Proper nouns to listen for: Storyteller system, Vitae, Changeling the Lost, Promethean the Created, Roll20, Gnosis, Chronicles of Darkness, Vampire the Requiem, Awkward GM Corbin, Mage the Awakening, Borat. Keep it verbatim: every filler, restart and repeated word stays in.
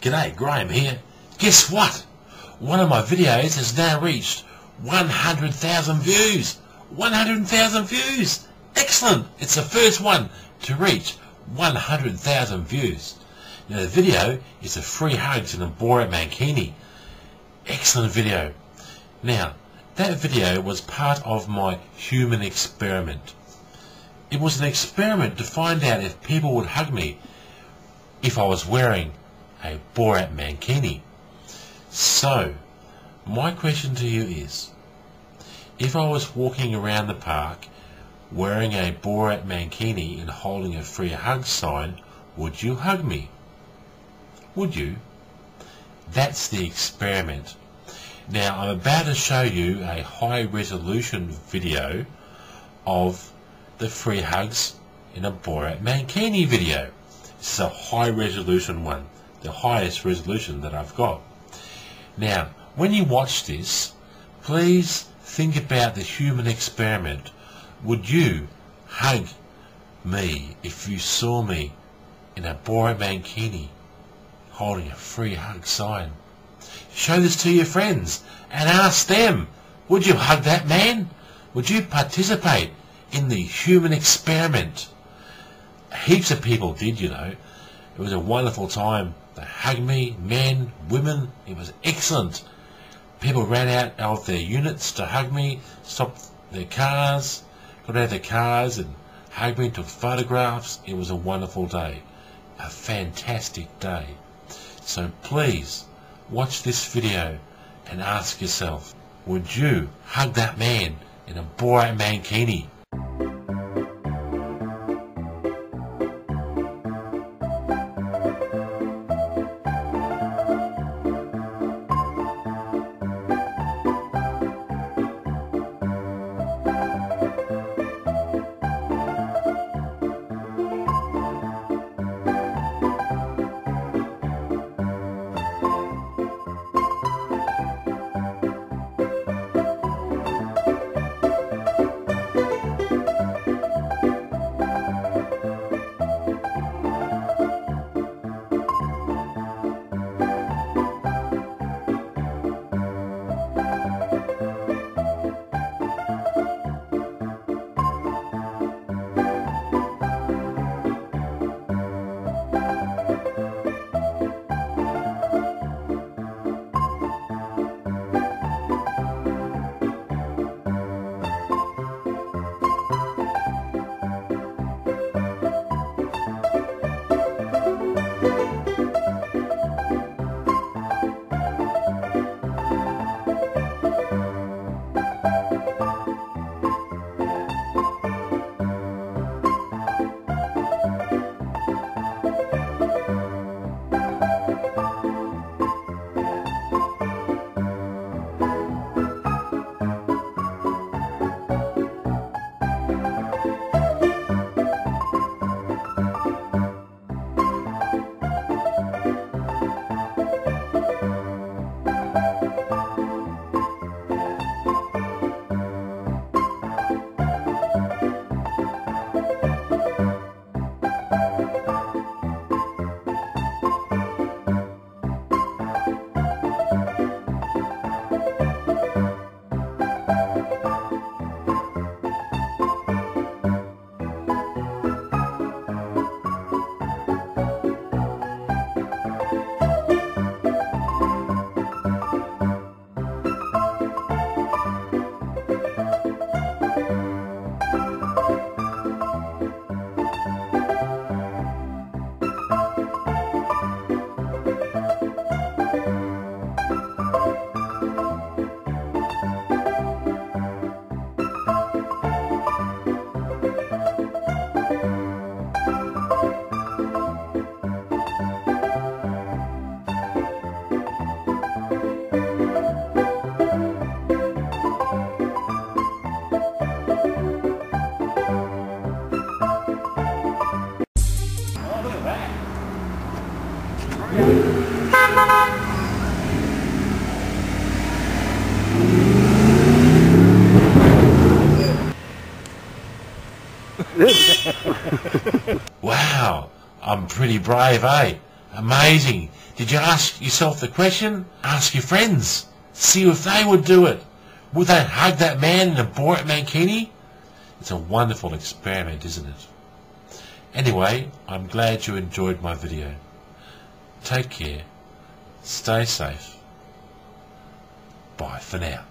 G'day, Graham here. Guess what? One of my videos has now reached one hundred thousand views. one hundred thousand views! Excellent! It's the first one to reach one hundred thousand views. Now the video is a free hug to the Borat Mankini. Excellent video. Now, that video was part of my human experiment. It was an experiment to find out if people would hug me if I was wearing a Borat Mankini. So, my question to you is, if I was walking around the park wearing a Borat Mankini and holding a free hug sign, would you hug me? Would you? That's the experiment. Now, I'm about to show you a high resolution video of the free hugs in a Borat Mankini video. This is a high resolution one. The highest resolution that I've got. Now, when you watch this, please think about the human experiment. Would you hug me if you saw me in a Borat Mankini holding a free hug sign? Show this to your friends and ask them, would you hug that man? Would you participate in the human experiment? Heaps of people did, you know. It was a wonderful time. They hugged me, men, women. It was excellent. People ran out of their units to hug me, stopped their cars, got out of their cars and hugged me, took photographs. It was a wonderful day, a fantastic day. So please watch this video and ask yourself, would you hug that man in a Borat Mankini? Wow, I'm pretty brave, eh? Amazing. Did you ask yourself the question? Ask your friends. See if they would do it. Would they hug that man in a Borat mankini? It's a wonderful experiment, isn't it? Anyway, I'm glad you enjoyed my video. Take care. Stay safe. Bye for now.